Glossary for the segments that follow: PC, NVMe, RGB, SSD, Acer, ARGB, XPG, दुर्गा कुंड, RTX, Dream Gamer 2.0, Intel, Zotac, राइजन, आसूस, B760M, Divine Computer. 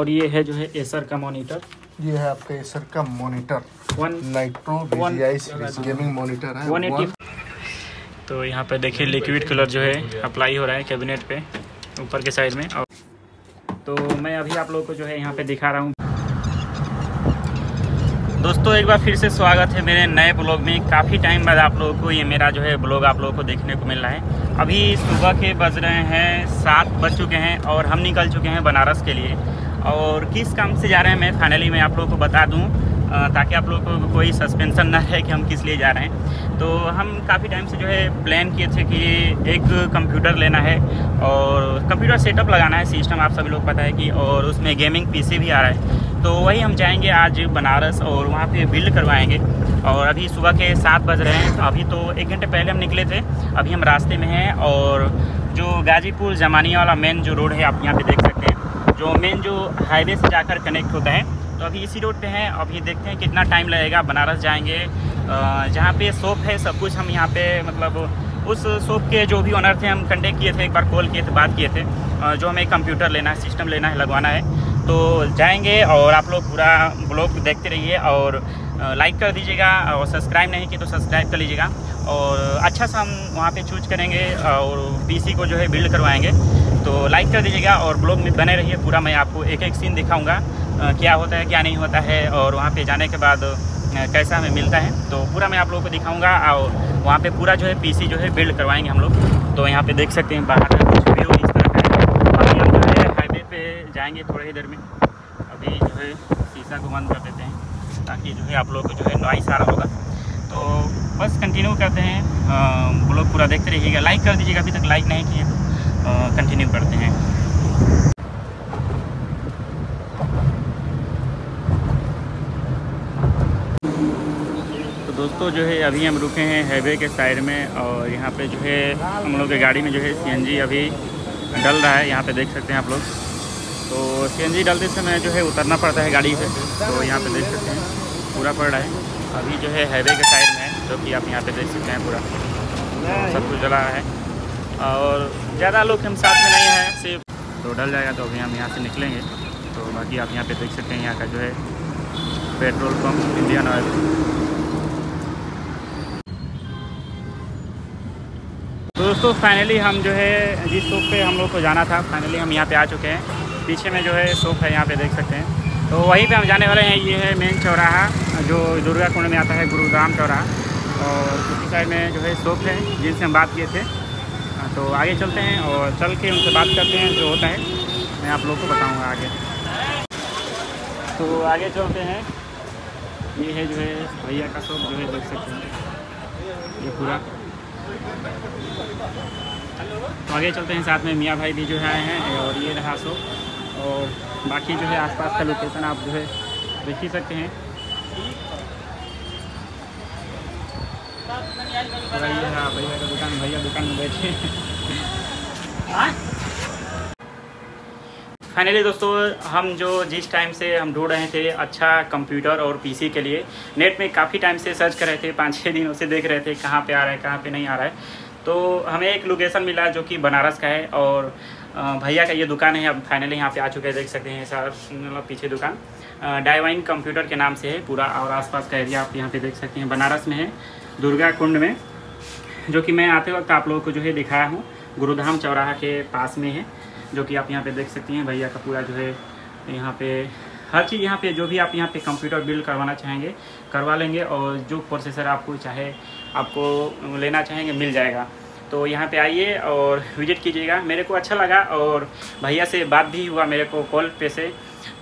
और ये है जो है एसर का मॉनिटर, ये है आपका एसर का मॉनिटर गेमिंग मॉनिटर है 180। तो यहाँ पे देखिए लिक्विड कलर जो है अप्लाई हो रहा है कैबिनेट पे ऊपर के साइड में। और तो मैं अभी आप लोगों को जो है यहाँ पे दिखा रहा हूँ। दोस्तों एक बार फिर से स्वागत है मेरे नए ब्लॉग में। काफ़ी टाइम बाद आप लोगों को ये मेरा जो है ब्लॉग आप लोगों को देखने को मिल रहा है। अभी सुबह के बज रहे हैं 7 बज चुके हैं और हम निकल चुके हैं बनारस के लिए। और किस काम से जा रहे हैं मैं फाइनली मैं आप लोगों को बता दूँ ताकि आप लोगों को कोई सस्पेंशन ना रहे कि हम किस लिए जा रहे हैं। तो हम काफ़ी टाइम से जो है प्लान किए थे कि एक कंप्यूटर लेना है और कंप्यूटर सेटअप लगाना है, सिस्टम आप सभी लोग पता है कि, और उसमें गेमिंग पीसी भी आ रहा है। तो वही हम जाएंगे आज बनारस और वहाँ पे बिल्ड करवाएंगे। और अभी सुबह के 7 बज रहे हैं, अभी तो 1 घंटे पहले हम निकले थे, अभी हम रास्ते में हैं। और जो गाजीपुर जमानिया वाला मेन जो रोड है आप यहाँ पर देख सकते हैं, जो मेन जो हाईवे से जाकर कनेक्ट होता है, तो अभी इसी रोड पे हैं। अभी देखते हैं कितना टाइम लगेगा, बनारस जाएंगे जहाँ पे शॉप है सब कुछ। हम यहाँ पे मतलब उस शॉप के जो भी ओनर थे हम कंटेक्ट किए थे, एक बार कॉल किए थे, बात किए थे जो हमें कंप्यूटर लेना है, सिस्टम लेना है, लगवाना है। तो जाएंगे और आप लोग पूरा ब्लॉग देखते रहिए और लाइक कर दीजिएगा और सब्सक्राइब नहीं किया तो सब्सक्राइब कर लीजिएगा। और अच्छा सा हम वहाँ पे चूज करेंगे और पीसी को जो है बिल्ड करवाएंगे, तो लाइक कर दीजिएगा और ब्लॉग में बने रहिए पूरा। मैं आपको एक एक सीन दिखाऊंगा क्या होता है क्या नहीं होता है और वहाँ पे जाने के बाद कैसा हमें मिलता है, तो पूरा मैं आप लोगों को दिखाऊंगा। और वहाँ पे पूरा जो है पीसी जो है बिल्ड करवाएंगे हम लोग। तो यहाँ पे देख सकते हैं बाहर कुछ भी हो इस तरह का। अभी हम जो है हाईवे पे जाएंगे थोड़े ही देर में। अभी जो है शीशा को बंद कर देते हैं ताकि जो है आप लोगों को जो है नॉइस आ रहा होगा। तो बस कंटिन्यू करते हैं, ब्लॉग पूरा देखते रहिएगा, लाइक कर दीजिएगा अभी तक लाइक नहीं किए तो कंटिन्यू करते हैं। दोस्तों जो है अभी हम रुके हैं हाईवे के साइड में और यहाँ पे जो है हम लोग के गाड़ी में जो है सीएनजी अभी डल रहा है, यहाँ पे देख सकते हैं आप लोग। तो सीएनजी डलते समय जो है उतरना पड़ता है गाड़ी से, तो यहाँ पे देख सकते हैं पूरा पड़ रहा है। अभी जो है हाईवे के साइड में जो कि आप यहाँ पे देख सकते हैं पूरा तो सब कुछ डला है और ज़्यादा लोग हम साथ में नहीं है, सिर्फ तो डल जाएगा। तो अभी हम यहाँ से निकलेंगे। तो बाकी आप यहाँ पर देख सकते हैं यहाँ का जो है पेट्रोल पम्प इंडियन ऑयल। दोस्तों फाइनली हम जो है जिस शॉप पे हम लोग को जाना था फाइनली हम यहाँ पे आ चुके हैं। पीछे में जो है शॉप है यहाँ पे देख सकते हैं, तो वहीं पे हम जाने वाले हैं। ये है मेन चौराहा जो दुर्गा कुंड में आता है, गुरुग्राम चौराहा, और उसी साइड में जो है शॉप है जिनसे हम बात किए थे। तो आगे चलते हैं और चल के उनसे बात करते हैं, जो होता है मैं आप लोग को बताऊँगा आगे। तो आगे चलते हैं। ये है जो है भैया का शॉप जो है देख सकते हैं ये पूरा। तो आगे चलते हैं, साथ में मियाँ भाई भी जो है आए हैं और ये रहा सो। और बाकी जो है आसपास का लोकेशन आप जो है देख ही सकते हैं। भैया का दुकान, भैया दुकान में बैठे। फाइनली दोस्तों हम जो जिस टाइम से हम ढूंढ रहे थे अच्छा कंप्यूटर और पीसी के लिए, नेट में काफ़ी टाइम से सर्च कर रहे थे, 5-6 दिनों से देख रहे थे कहाँ पे आ रहा है कहाँ पे नहीं आ रहा है। तो हमें एक लोकेशन मिला जो कि बनारस का है और भैया का ये दुकान है। अब फाइनली यहाँ पे आ चुके हैं, देख सकते हैं सारा मतलब पीछे दुकान डाइवाइन कंप्यूटर के नाम से है पूरा। और आसपास का एरिया आप यहाँ पे देख सकते हैं बनारस में है, दुर्गा कुंड में, जो कि मैं आते वक्त आप लोगों को जो है दिखाया हूँ। गुरुधाम चौराहा के पास में है जो कि आप यहाँ पे देख सकते हैं। भैया का पूरा जो है यहाँ पे हर चीज़, यहाँ पे जो भी आप यहाँ पे कंप्यूटर बिल्ड करवाना चाहेंगे करवा लेंगे और जो प्रोसेसर आपको चाहे आपको लेना चाहेंगे मिल जाएगा। तो यहाँ पे आइए और विजिट कीजिएगा। मेरे को अच्छा लगा और भैया से बात भी हुआ मेरे को कॉल पे से,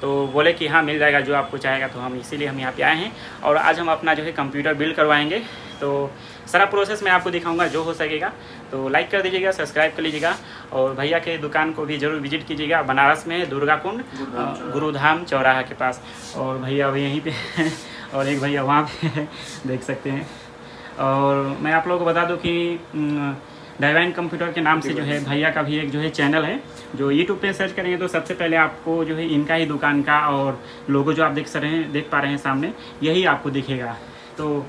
तो बोले कि हाँ मिल जाएगा जो आपको चाहेगा। तो हम इसीलिए हम यहाँ पे आए हैं और आज हम अपना जो है कंप्यूटर बिल्ड करवाएंगे। तो सारा प्रोसेस मैं आपको दिखाऊंगा जो हो सकेगा। तो लाइक कर दीजिएगा, सब्सक्राइब कर लीजिएगा और भैया के दुकान को भी ज़रूर विजिट कीजिएगा बनारस में, दुर्गा कुंड गुरुधाम चौराहा के पास। और भैया अभी यहीं पे हैं और एक भैया वहाँ पे देख सकते हैं। और मैं आप लोगों को बता दूँ कि डिवाइन कंप्यूटर के नाम से जो है भैया का भी एक जो है चैनल है, जो यूट्यूब पे सर्च करेंगे तो सबसे पहले आपको जो है इनका ही दुकान का और लोगो जो आप देख पा रहे हैं सामने, यही आपको दिखेगा। तो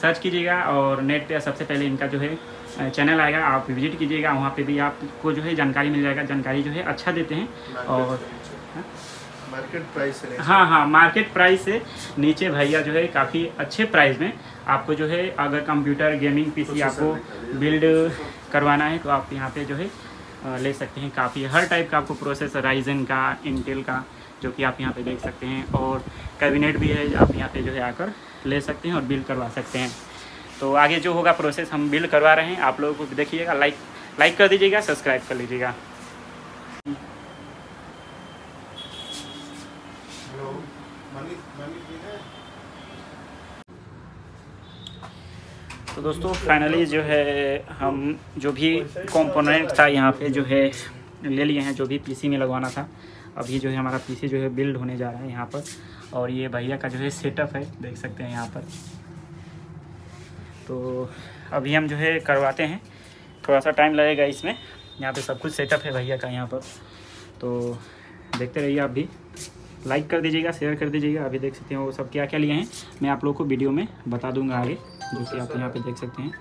सर्च कीजिएगा और नेट पे सबसे पहले इनका जो है चैनल आएगा, आप विजिट कीजिएगा। वहाँ पे भी आपको जो है जानकारी मिल जाएगा, जानकारी जो है अच्छा देते हैं। और मार्केट प्राइस है। हाँ हाँ, मार्केट प्राइस से नीचे भैया जो है काफ़ी अच्छे प्राइस में आपको जो है अगर कंप्यूटर गेमिंग पीसी आपको बिल्ड करवाना है तो आप यहाँ पे जो है ले सकते हैं। काफ़ी हर टाइप का आपको प्रोसेसर राइजन का, इंटेल का, जो कि आप यहाँ पे देख सकते हैं, और कैबिनेट भी है, आप यहाँ पे जो है आकर ले सकते हैं और बिल्ड करवा सकते हैं। तो आगे जो होगा प्रोसेस हम बिल्ड करवा रहे हैं, आप लोगों को देखिएगा, लाइक कर दीजिएगा, सब्सक्राइब कर लीजिएगा। तो दोस्तों फाइनली जो है हम जो भी कंपोनेंट था यहाँ पे जो है ले लिए हैं, जो भी पीसी में लगवाना था। अभी जो है हमारा पीसी जो है बिल्ड होने जा रहा है यहाँ पर, और ये भैया का जो है सेटअप है, देख सकते हैं यहाँ पर। तो अभी हम जो है करवाते हैं, थोड़ा सा टाइम लगेगा इसमें। यहाँ पे सब कुछ सेटअप है भैया का यहाँ पर, तो देखते रहिए आप भी, लाइक कर दीजिएगा, शेयर कर दीजिएगा। अभी देख सकते हैं वो सब क्या क्या लिए हैं, मैं आप लोगों को वीडियो में बता दूंगा आगे, जो कि आप यहाँ पे देख सकते हैं।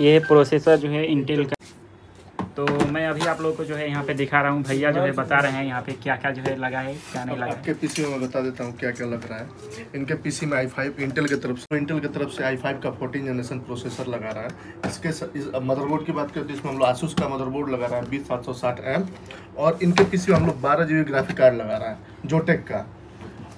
ये प्रोसेसर जो है इंटेल का, तो मैं अभी आप लोगों को जो है यहाँ पे दिखा रहा हूँ, भैया जो है बता रहे हैं यहाँ पे क्या क्या जो है लगा है, क्या नहीं लगा। आपके पीसी में मैं बता देता हूँ क्या क्या लग रहा है। इनके पीसी में i5 इंटेल की तरफ से i5 का 14 जनरेशन प्रोसेसर लगा रहा है। इसके मदरबोर्ड की बात करते हैं, इसमें हम लोग आसूस का मदरबोर्ड लगा रहा है B760M, और इनके पीसी में हम लोग 12 GB ग्राफिक कार्ड लगा रहा है जोटेक का,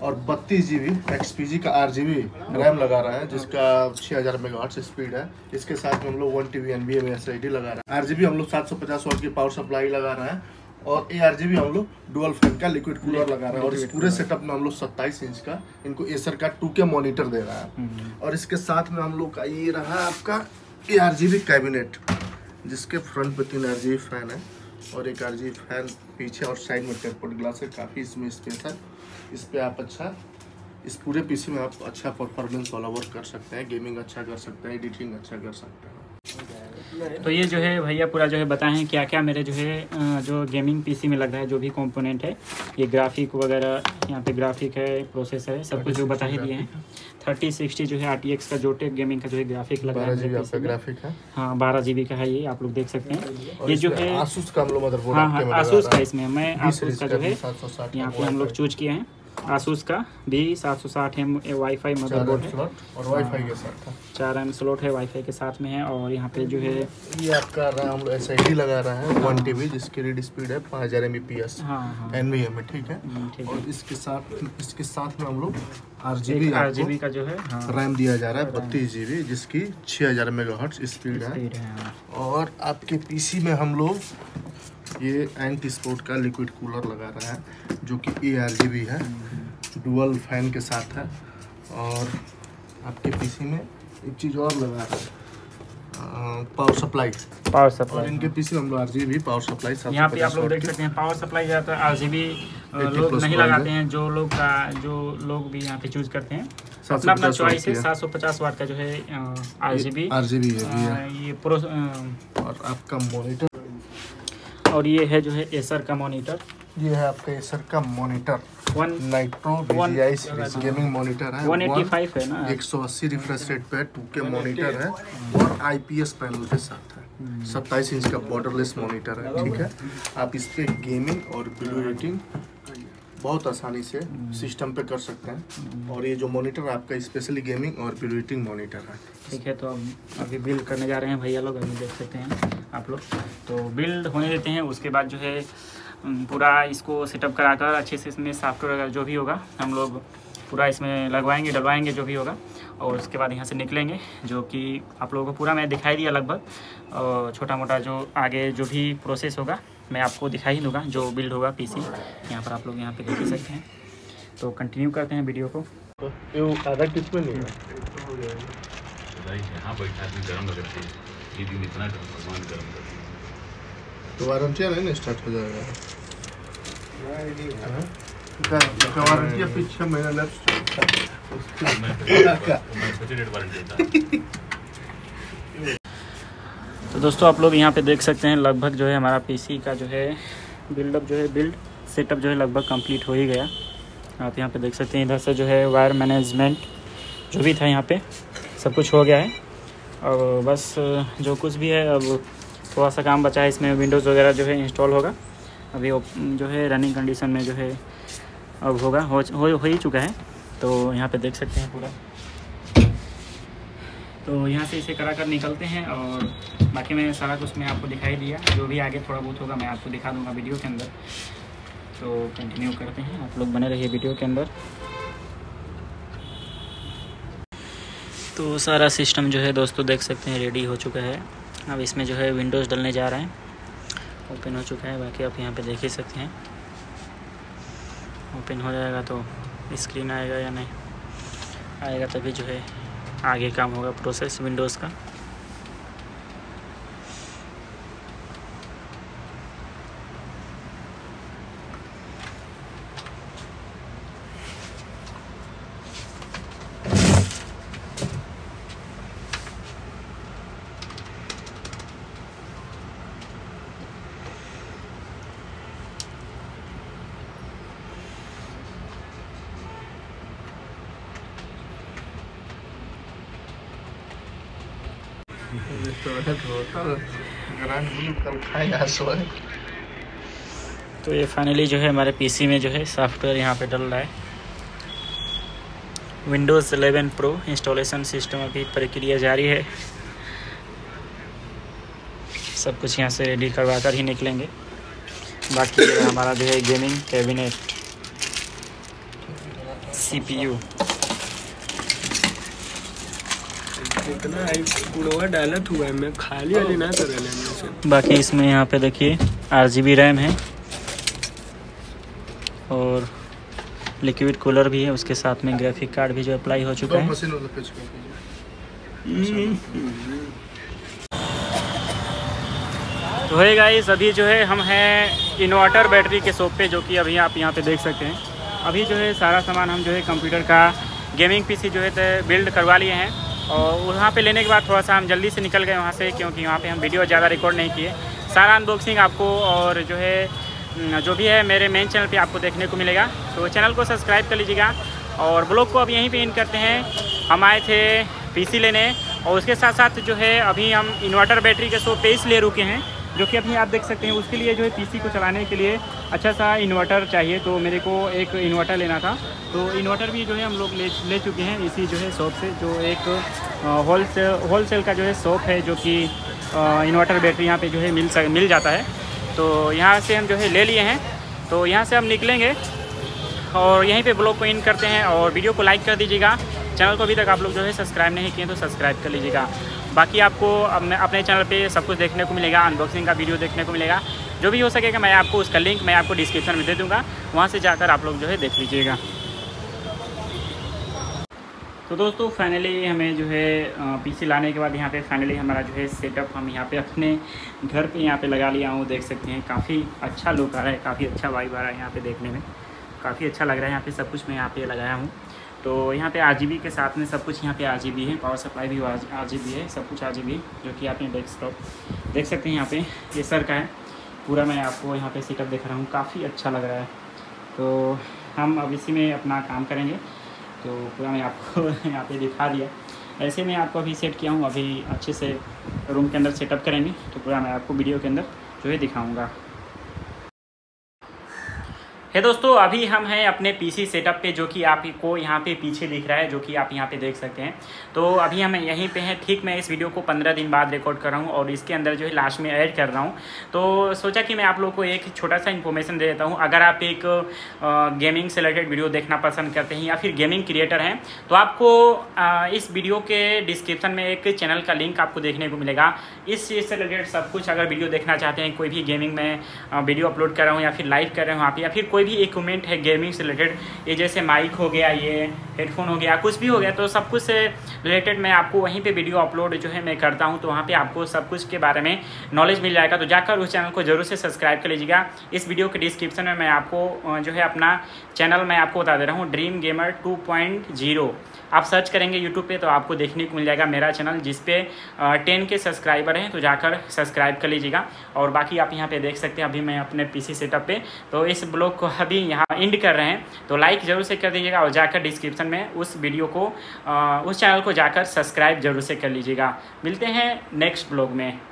और 32 GB XPG का RGB रैम लगा रहा है, जिसका 6000 MHz स्पीड है। इसके साथ में हम लोग 1TB NVMe SSD लगा रहा है। RGB हम लोग 750 W की पावर सप्लाई लगा रहा है, और ARGB हम लोग डुअल फैन का लिक्विड कूलर लगा रहा है। और इस पूरे सेटअप में हम लोग 27 इंच का इनको Acer का 2K मॉनिटर दे रहा है। और इसके साथ में हम लोग का ये रहा आपका ARGB कैबिनेट, जिसके फ्रंट पर 3 RGB फैन है और 1 RGB फैन पीछे, और साइड में टेम्पर्ड ग्लास है। काफ़ी इसमें स्पेस है, इस पे आप अच्छा, इस पूरे पीसी में आप अच्छा परफॉर्मेंस वाला वर्क कर सकते हैं, गेमिंग अच्छा कर सकते हैं, एडिटिंग अच्छा कर सकते हैं। तो ये जो है भैया पूरा जो है बताएं हैं क्या क्या मेरे जो है जो गेमिंग पीसी में लग रहा है, जो भी कंपोनेंट है, ये ग्राफिक वगैरह, यहाँ पे ग्राफिक है, प्रोसेसर है, सब कुछ जो बता ही दिए हैं। 3060 जो है RTX का जोटेक गेमिंग का जो है ग्राफिक लग रहा है, ग्राफिक है हाँ 12 GB का है, ये आप लोग देख सकते हैं। ये जो है आसूस का हम लोग मदरबोर्ड, हाँ आसूस का, इसमें मैं आसूस का जो है यहाँ पे हम लोग चूज किए हैं, आसूस का B760M वाईफाई मदरबोर्ड है, और वाईफाई के साथ 4 RAM स्लॉट है, वाईफाई के साथ में है। और यहाँ पे जो है ये आपका रैम SSD लगा रहा है 1TB, जिसकी रीड स्पीड है 5000 MPS NVMe, ठीक है। और इसके साथ में हम लोग RGB का जो है रैम दिया जा रहा है 32 GB, जिसकी 6000 MHz स्पीड है। और आपके पीसी में हम लोग ये एंटी स्पोर्ट का लिक्विड कूलर लगा रहा है, जो कि ARGB है, डुअल फैन के साथ है। और आपके पीसी में एक चीज़ और लगा रहा है, पावर सप्लाई। और इनके पीसी हम लोग RGB पावर सप्लाई, यहाँ पे आप लोग देख सकते हैं पावर सप्लाई ज़्यादातर RGB लोग नहीं लगाते हैं, जो लोग भी यहाँ पे चूज करते हैं अपना अपना चॉइस है। 750 W का जो है RGB ये प्रो। और आपका मोनिटर, और ये है जो है Acer का मॉनिटर, ये है आपका Acer का monitor 1 Nitro VGI series gaming monitor है, 185 है ना, 180 रिफ्रेश रेट पे 2K मॉनिटर है, और IPS पैनल के साथ है। 27 इंच का बॉर्डरलेस मॉनिटर है, ठीक है। आप इस पे गेमिंग और वीडियो एडिटिंग बहुत आसानी से सिस्टम पे कर सकते हैं। और ये जो मॉनिटर आपका स्पेशली गेमिंग और वीडियो एडिटिंग मॉनिटर है, ठीक है। तो अभी बिल्ड करने जा रहे हैं भैया लोग, अभी देख सकते हैं आप लोग। तो बिल्ड होने देते हैं, उसके बाद जो है पूरा इसको सेटअप कराकर अच्छे से इसमें सॉफ्टवेयर वगैरह जो भी होगा हम लोग पूरा इसमें लगवाएंगे, डलवाएंगे जो भी होगा। और उसके बाद यहाँ से निकलेंगे, जो कि आप लोगों को पूरा मैं दिखाई दिया लगभग, और छोटा मोटा जो आगे जो भी प्रोसेस होगा मैं आपको दिखाई ही दूँगा, जो बिल्ड होगा पीसी यहाँ पर आप लोग यहाँ पे देख सकते हैं। तो कंटिन्यू करते हैं वीडियो को। तो आराम से नहीं स्टार्ट हो जाएगा, वारंटी पीछे मेरा लैपटॉप। तो दोस्तों आप लोग यहाँ पे देख सकते हैं लगभग जो है हमारा पीसी का जो है बिल्डअप जो है बिल्ड सेटअप जो है लगभग कंप्लीट हो ही गया। आप यहाँ पे देख सकते हैं, इधर से जो है वायर मैनेजमेंट जो भी था यहाँ पे सब कुछ हो गया है। और बस जो कुछ भी है अब थोड़ा सा काम बचा है, इसमें विंडोज़ वगैरह जो है इंस्टॉल होगा। अभी जो है रनिंग कंडीशन में जो है अब होगा हो ही चुका है। तो यहाँ पे देख सकते हैं पूरा। तो यहाँ से इसे करा कर निकलते हैं और बाकी मैंने सारा कुछ मैं आपको दिखाई दिया, जो भी आगे थोड़ा बहुत होगा मैं आपको दिखा दूँगा वीडियो के अंदर। तो कंटिन्यू करते हैं, आप लोग बने रहिए वीडियो के अंदर। तो सारा सिस्टम जो है दोस्तों देख सकते हैं रेडी हो चुका है। अब इसमें जो है विंडोज़ डलने जा रहे हैं, ओपन हो चुका है। बाकी आप यहाँ पे देख ही सकते हैं, ओपन हो जाएगा तो स्क्रीन आएगा या नहीं आएगा, तभी जो है आगे काम होगा प्रोसेस विंडोज़ का। तो ये फाइनली जो है हमारे पीसी में जो है सॉफ्टवेयर यहाँ पे डल रहा है। विंडोज़ 11 प्रो इंस्टॉलेशन सिस्टम अभी प्रक्रिया जारी है। सब कुछ यहाँ से रेडी करवा कर ही निकलेंगे। बाकी हमारा जो है गेमिंग कैबिनेट, सीपीयू हुआ है मैं खाली वाली ना से। बाकी इसमें यहाँ पे देखिए आरजीबी रैम है और लिक्विड कूलर भी है, उसके साथ में ग्राफिक कार्ड भी जो अप्लाई हो चुका है। तो है गाइस, अभी जो है हम हैं इन्वर्टर बैटरी के शॉप पे, जो कि अभी आप यहाँ पे देख सकते हैं। अभी जो है सारा सामान हम जो है कंप्यूटर का गेमिंग पीसी जो है बिल्ड करवा लिए हैं और वहाँ पे लेने के बाद थोड़ा सा हम जल्दी से निकल गए वहाँ से, क्योंकि वहाँ पे हम वीडियो ज़्यादा रिकॉर्ड नहीं किए। सारा अनबॉक्सिंग आपको और जो है जो भी है मेरे मेन चैनल पे आपको देखने को मिलेगा। तो चैनल को सब्सक्राइब कर लीजिएगा और ब्लॉग को अब यहीं पे इन करते हैं। हम आए थे पीसी लेने और उसके साथ साथ जो है अभी हम इन्वर्टर बैटरी के शॉप पे इसलिए रुके हैं, जो कि अभी आप देख सकते हैं उसके लिए जो है पीसी को चलाने के लिए अच्छा सा इन्वर्टर चाहिए। तो मेरे को एक इन्वर्टर लेना था, तो इन्वर्टर भी जो है हम लोग ले चुके हैं इसी जो है शॉप से, जो एक होलसेल का जो है शॉप है, जो कि इन्वर्टर बैटरी यहाँ पे जो है मिल जाता है। तो यहाँ से हम जो है ले लिए हैं। तो यहाँ से हम निकलेंगे और यहीं पर ब्लॉग को इन करते हैं और वीडियो को लाइक कर दीजिएगा। चैनल को अभी तक आप लोग जो है सब्सक्राइब नहीं किए तो सब्सक्राइब कर लीजिएगा। बाकी आपको अपने चैनल पे सब कुछ देखने को मिलेगा, अनबॉक्सिंग का वीडियो देखने को मिलेगा, जो भी हो सकेगा। मैं आपको उसका लिंक मैं आपको डिस्क्रिप्शन में दे दूंगा, वहाँ से जाकर आप लोग जो है देख लीजिएगा। तो दोस्तों फाइनली हमें जो है पीसी लाने के बाद यहाँ पे फाइनली हमारा जो है सेटअप हम यहाँ पे अपने घर पे यहाँ पे लगा लिया हूँ। देख सकते हैं काफ़ी अच्छा लुक आ रहा है, काफ़ी अच्छा वाइब आ रहा है, यहाँ पे देखने में काफ़ी अच्छा लग रहा है। यहाँ पे सब कुछ मैं यहाँ पे लगाया हूँ। तो यहाँ पे आरजीबी के साथ में सब कुछ यहाँ पे आरजीबी है, पावर सप्लाई भी आरजीबी है, सब कुछ आरजीबी, जो कि आपने डेस्कटॉप देख सकते हैं। यहाँ पे एसर का है पूरा, मैं आपको यहाँ पे सेटअप दिखा रहा हूँ, काफ़ी अच्छा लग रहा है। तो हम अब इसी में अपना काम करेंगे। तो पूरा मैं आपको यहाँ पे दिखा दिया, ऐसे मैं आपको अभी सेट किया हूँ। अभी अच्छे से रूम के अंदर सेटअप करेंगे तो पूरा मैं आपको वीडियो के अंदर जो है दिखाऊँगा। हे दोस्तों, अभी हम हैं अपने पीसी सेटअप पे, जो कि आपको यहाँ पे पीछे दिख रहा है, जो कि आप यहाँ पे देख सकते हैं। तो अभी हम यहीं पे हैं। ठीक, मैं इस वीडियो को 15 दिन बाद रिकॉर्ड कर रहा हूँ और इसके अंदर जो है लास्ट में ऐड कर रहा हूँ। तो सोचा कि मैं आप लोगों को एक छोटा सा इन्फॉर्मेशन दे देता हूँ। अगर आप एक गेमिंग से रिलेटेड वीडियो देखना पसंद करते हैं या फिर गेमिंग क्रिएटर हैं, तो आपको इस वीडियो के डिस्क्रिप्शन में एक चैनल का लिंक आपको देखने को मिलेगा। इस चीज़ से रिलेटेड सब कुछ अगर वीडियो देखना चाहते हैं, कोई भी गेमिंग में वीडियो अपलोड कर रहा हूँ या फिर लाइव कर रहा हूँ आप, या फिर कोई भी इक्विपमेंट है गेमिंग से रिलेटेड, ये जैसे माइक हो गया, ये हेडफोन हो गया, कुछ भी हो गया, तो सब कुछ से रिलेटेड मैं आपको वहीं पे वीडियो अपलोड जो है मैं करता हूं। तो वहां पे आपको सब कुछ के बारे में नॉलेज मिल जाएगा। तो जाकर उस चैनल को जरूर से सब्सक्राइब कर लीजिएगा। इस वीडियो के डिस्क्रिप्शन में मैं आपको जो है अपना चैनल मैं आपको बता दे रहा हूँ, ड्रीम गेमर 2.0 आप सर्च करेंगे यूट्यूब पे तो आपको देखने को मिल जाएगा मेरा चैनल, जिसपे 10K सब्सक्राइबर हैं। तो जाकर सब्सक्राइब कर लीजिएगा। और बाकी आप यहाँ पे देख सकते हैं अभी मैं अपने पीसी सेटअप पे। तो इस ब्लॉग को अभी यहाँ एंड कर रहे हैं। तो लाइक ज़रूर से कर दीजिएगा और जाकर डिस्क्रिप्शन में उस वीडियो को उस चैनल को जाकर सब्सक्राइब जरूर से कर लीजिएगा। मिलते हैं नेक्स्ट ब्लॉग में।